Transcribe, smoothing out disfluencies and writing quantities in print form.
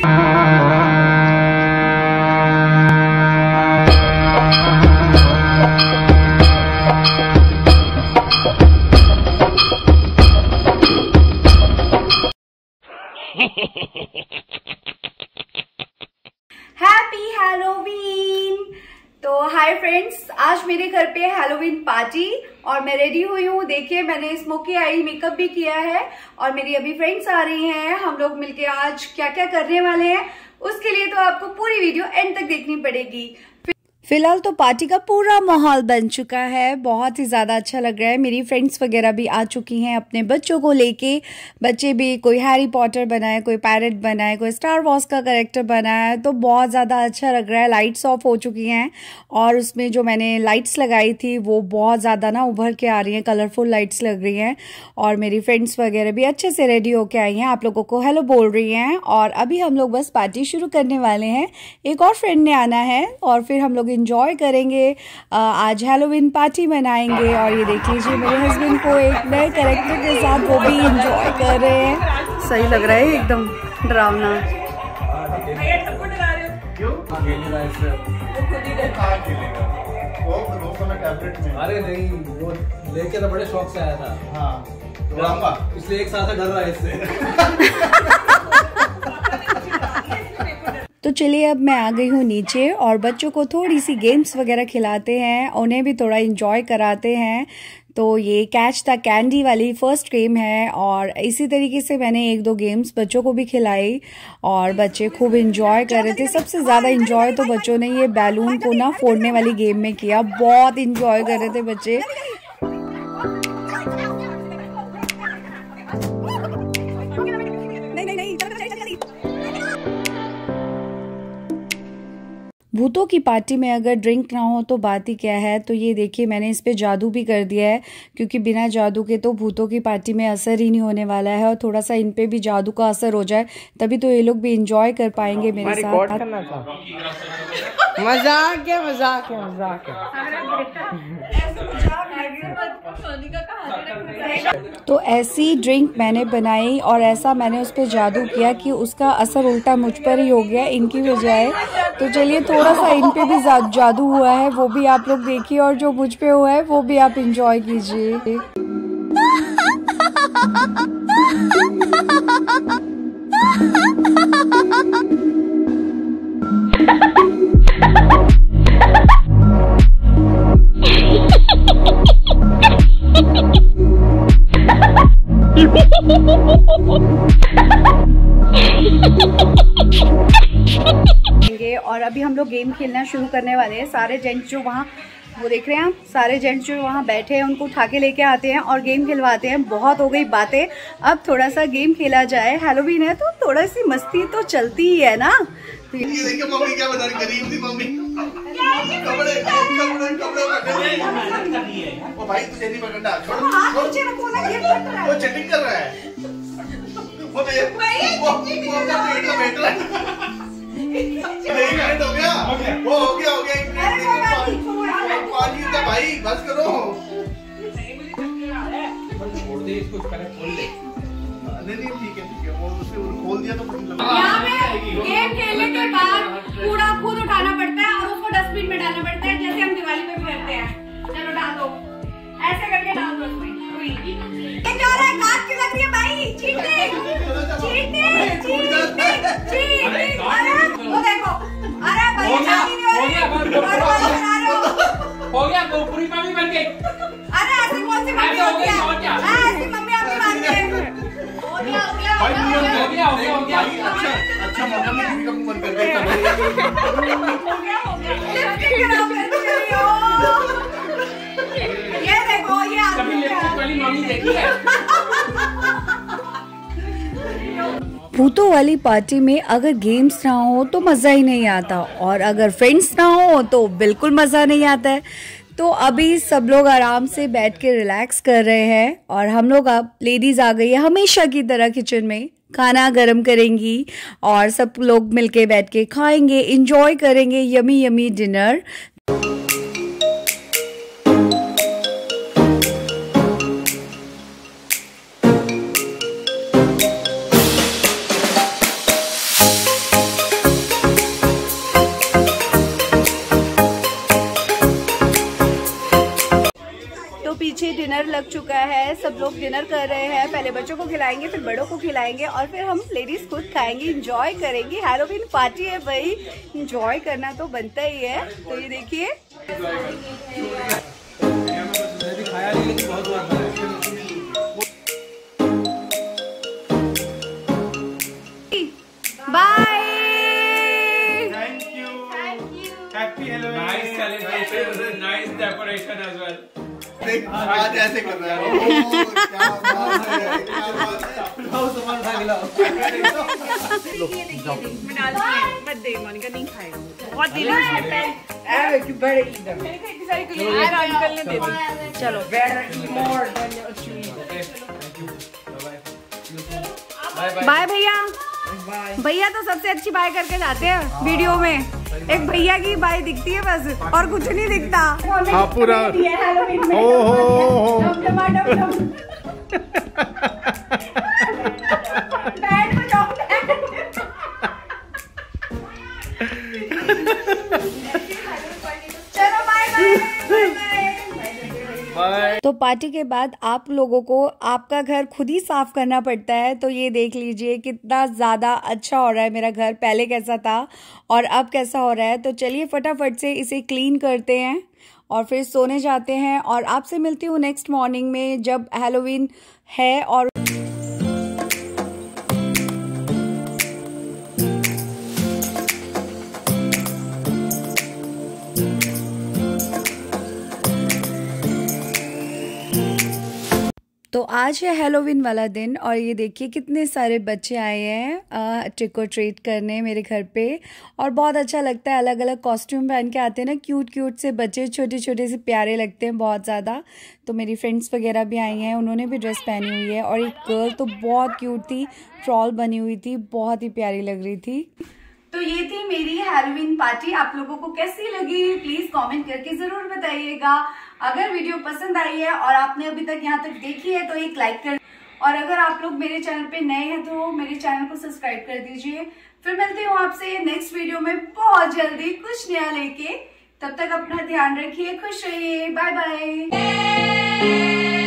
Happy Halloween. तो hi friends, आज मेरे घर पे हैलोवीन पार्टी और मैं रेडी हुई हूँ। देखिए मैंने स्मोकी आई मेकअप भी किया है और मेरी अभी फ्रेंड्स आ रही हैं। हम लोग मिलके आज क्या क्या करने वाले हैं उसके लिए तो आपको पूरी वीडियो एंड तक देखनी पड़ेगी। फिलहाल तो पार्टी का पूरा माहौल बन चुका है, बहुत ही ज़्यादा अच्छा लग रहा है। मेरी फ्रेंड्स वगैरह भी आ चुकी हैं अपने बच्चों को लेके। बच्चे भी कोई हैरी पॉटर बनाए, कोई पैरेट बनाए, कोई स्टार वॉर्स का कैरेक्टर बनाया, तो बहुत ज़्यादा अच्छा लग रहा है। लाइट्स ऑफ हो चुकी हैं और उसमें जो मैंने लाइट्स लगाई थी वो बहुत ज़्यादा ना उभर के आ रही हैं, कलरफुल लाइट्स लग रही हैं। और मेरी फ्रेंड्स वगैरह भी अच्छे से रेडी होके आई हैं, आप लोगों को हेलो बोल रही हैं। और अभी हम लोग बस पार्टी शुरू करने वाले हैं। एक और फ्रेंड ने आना है और फिर हम लोग एंजॉय करेंगे। आज हैलोवीन पार्टी मनाएंगे। और ये देख लीजिए मेरे हस्बैंड को एक नए कैरेक्टर के साथ वो भी एंजॉय कर रहे हैं। सही लग रहा है, एकदम डरावना। अरे नहीं, वो लेके तो बड़े शौक से आया था। हाँ, इसलिए एक साथ डर रहा है इससे। तो चलिए अब मैं आ गई हूँ नीचे और बच्चों को थोड़ी सी गेम्स वगैरह खिलाते हैं, उन्हें भी थोड़ा एंजॉय कराते हैं। तो ये कैच द कैंडी वाली फर्स्ट गेम है और इसी तरीके से मैंने एक दो गेम्स बच्चों को भी खिलाई और बच्चे खूब एंजॉय कर रहे थे। सबसे ज़्यादा एंजॉय तो बच्चों ने ये बैलून को ना फोड़ने वाली गेम में किया, बहुत एंजॉय कर रहे थे बच्चे। भूतों की पार्टी में अगर ड्रिंक ना हो तो बात ही क्या है। तो ये देखिए मैंने इस पे जादू भी कर दिया है, क्योंकि बिना जादू के तो भूतों की पार्टी में असर ही नहीं होने वाला है। और थोड़ा सा इन पे भी जादू का असर हो जाए तभी तो ये लोग भी एंजॉय कर पाएंगे मेरे साथ। मजाक है, मजाक है, मजाक है। तो ऐसी ड्रिंक मैंने बनाई और ऐसा मैंने उस पर जादू किया कि उसका असर उल्टा मुझ पर ही हो गया इनकी बजाय। तो चलिए थोड़ा सा इन पे भी जादू हुआ है, वो भी आप लोग देखिए और जो मुझ पे हुआ है वो भी आप एंजॉय कीजिए। और अभी हम लोग गेम खेलना शुरू करने वाले हैं। सारे जेंट्स जो वहाँ वो देख रहे हैं, सारे जेंट्स जो वहाँ बैठे हैं उनको उठा के लेके आते हैं और गेम खिलवाते हैं। बहुत हो गई बातें, अब थोड़ा सा गेम खेला जाए। हैलोवीन है तो थोड़ा सी मस्ती तो चलती ही है ना। तो मम्मी क्या बता रही, गरीब थी मम्मी, कपड़े कपड़े कपड़े। ओ भाई तुझे नहीं पकड़ा, छोड़ वो चैटिंग कर रहा है, वो भाई बस करो। छोड़ दे इसको, खोल दे। नहीं ठीक है ठीक है, वो उससे खोल दिया तो गेम खेलने के बाद पूरा खुद उठाना पड़ता है और उसको डस्टबिन में डालना पड़ता है, जैसे हम दिवाली पे भी करते हैं। चलो डाल दो, ऐसे करके डाल दो उसमें। क्या हो रहा है, काट क्यों लग रही है भाई? भूतों वाली पार्टी में अगर गेम्स ना हो तो मज़ा ही नहीं आता और अगर फ्रेंड्स ना हो तो बिल्कुल मज़ा नहीं आता है। तो अभी सब लोग आराम से बैठ के रिलैक्स कर रहे हैं और हम लोग अब लेडीज़ आ गई है हमेशा की तरह किचन में खाना गरम करेंगी और सब लोग मिलके बैठ के खाएंगे, एंजॉय करेंगे यमी यमी डिनर। डिनर लग चुका है, सब लोग डिनर कर रहे हैं। पहले बच्चों को खिलाएंगे, फिर बड़ों को खिलाएंगे और फिर हम लेडीज़ खुद खाएंगे, इंजॉय करेंगे। हैलोवीन पार्टी है भाई, इंजॉय करना तो बनता ही है। तो ये देखिए bye, thank you, happy Halloween, nice decoration as well. आज ऐसे कर रहा है, क्या बात है, क्या बात है। लाओ सामान भाग लाओ। मत दे मोनिका, नहीं खाएगा, बहुत दिल है। चलो बाय भैया, भैया तो सबसे अच्छी बाय करके जाते हैं वीडियो में। एक भैया की बाई दिखती है बस, और कुछ नहीं दिखता। हाँ पूरा तो पार्टी के बाद आप लोगों को आपका घर खुद ही साफ करना पड़ता है। तो ये देख लीजिए कितना ज़्यादा अच्छा हो रहा है मेरा घर, पहले कैसा था और अब कैसा हो रहा है। तो चलिए फटाफट से इसे क्लीन करते हैं और फिर सोने जाते हैं, और आपसे मिलती हूँ नेक्स्ट मॉर्निंग में जब हैलोवीन है। और तो आज है हैलोवीन वाला दिन, और ये देखिए कितने सारे बच्चे आए हैं ट्रिक और ट्रीट करने मेरे घर पे। और बहुत अच्छा लगता है, अलग अलग कॉस्ट्यूम पहन के आते हैं ना, क्यूट क्यूट से बच्चे, छोटे छोटे से प्यारे लगते हैं बहुत ज़्यादा। तो मेरी फ्रेंड्स वगैरह भी आई हैं, उन्होंने भी ड्रेस पहनी हुई है। और एक गर्ल तो बहुत क्यूट थी, ट्रॉल बनी हुई थी, बहुत ही प्यारी लग रही थी। तो ये थी मेरी हैलोवीन पार्टी। आप लोगों को कैसी लगी प्लीज कमेंट करके जरूर बताइएगा। अगर वीडियो पसंद आई है और आपने अभी तक यहाँ तक देखी है तो एक लाइक कर, और अगर आप लोग मेरे चैनल पे नए हैं तो मेरे चैनल को सब्सक्राइब कर दीजिए। फिर मिलती हूँ आपसे नेक्स्ट वीडियो में बहुत जल्दी कुछ नया लेके। तब तक अपना ध्यान रखिए, खुश रहिए, बाय बाय।